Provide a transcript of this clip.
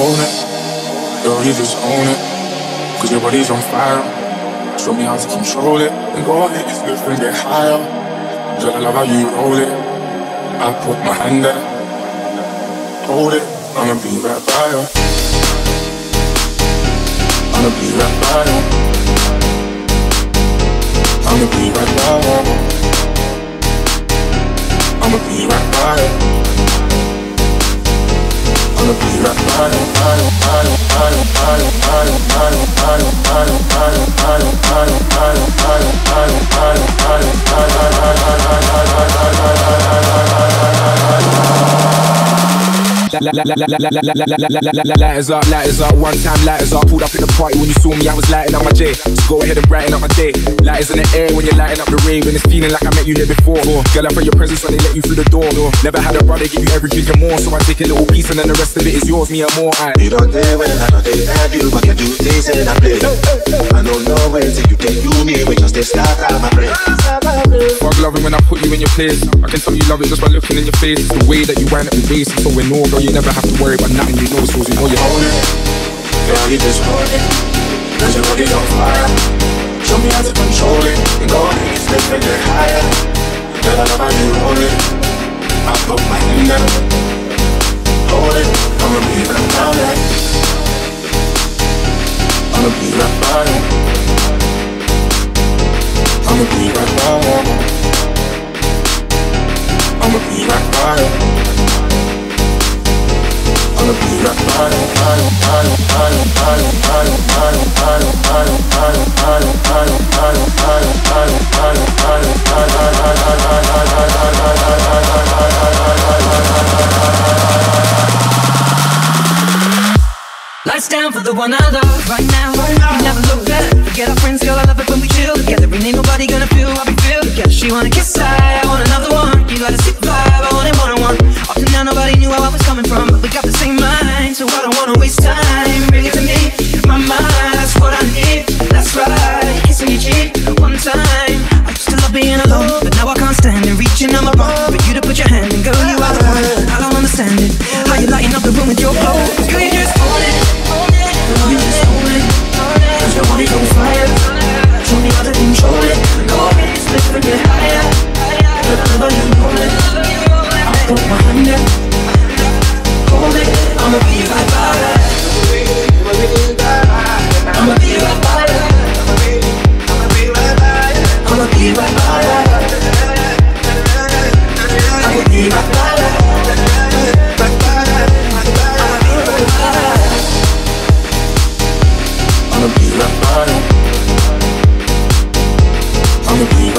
own it. Girl, you just own it. Cause your body's on fire. Show me how to control it. And go ahead if you can get higher. Girl, I love how you roll it. I put my hand there. Hold it. I'ma be right by you. I'ma be right by you. I'ma be right by you. I'ma be right by you. I'ma be right by you, by you, by you, by you, by you, by you, by you, by you, by you, by you, by you, by you, by you, by you, by you, by you, by you, by you, lighters up, lighters up, one time lighters up. Pulled up in the party when you saw me, I was lighting up my J. Just go ahead and brighten up my day. Lighters in the air when you're lighting up the rave. And it's feeling like I met you here before. Girl, I felt your presence when they let you through the door. Never had a brother give you everything and more. So I take a little piece and then the rest of it is yours, me and more. You don't dare when I know they have you. But you do things and I play. I don't know when till you take you me. When just they start out my brain. Fuck loving when I put you in your place. I can tell you love it just by looking in your face. The way that you wind up your bass is so enormous. You never have to worry about nothing, you know it's yours, you know you're holding it. Girl, you just hold it. Cause your body's on fire. Show me how to control it. And go on these steps and get higher. Girl, I love how you roll it. I put my hand down. Hold it. I'ma be right by you. I'ma be right by you. I'ma be right by you. I'ma be right by you. I'ma be right by you, by you, by you, by you, by you, by you, by you, by you, by you, by you, by you, by you, by you, by you, by you, by you, by you, by you, Lights down for the one I love right now. We never look back. Forget our friends, girl. I love it when we chill together. We ain't nobody gonna feel how we feel together. She wanna kiss, I want another one. You like a sick vibe, I want it one-on-one. Up to now, nobody knew where I was coming from, but we got the same mind, so I don't wanna waste time. Bring it to me, my mind. That's what I need. That's right. Kissing your cheek one time. I used to love being alone, but now I can't stand it. Reaching on my bum for you to put your hand in, girl. You are the one. I don't understand it. How you lighting up the room with your glow? Girl, you just own it. You just own it. Cause your body's on fire. Show me how to control it. Go ahead, split from your higher. Girl, I love you, own it. I put my hand there. Hold it. I'ma be right by you. I'ma be right by you. I'ma be right by you. I'ma be right by you. I'ma be right by you. I'ma be